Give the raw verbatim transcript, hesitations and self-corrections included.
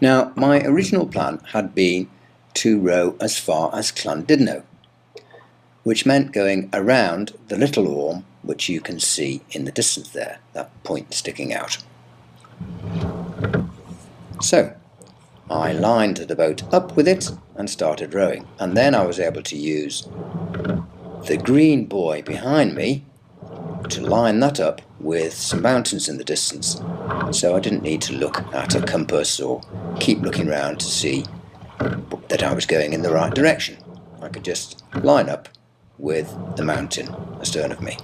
Now, my original plan had been to row as far as Llandudno, which meant going around the Little Orme, which you can see in the distance there, that point sticking out. So I lined the boat up with it and started rowing, and then I was able to use the green buoy behind me to line that up with some mountains in the distance, so I didn't need to look at a compass or keep looking round to see that I was going in the right direction. I could just line up with the mountain astern of me.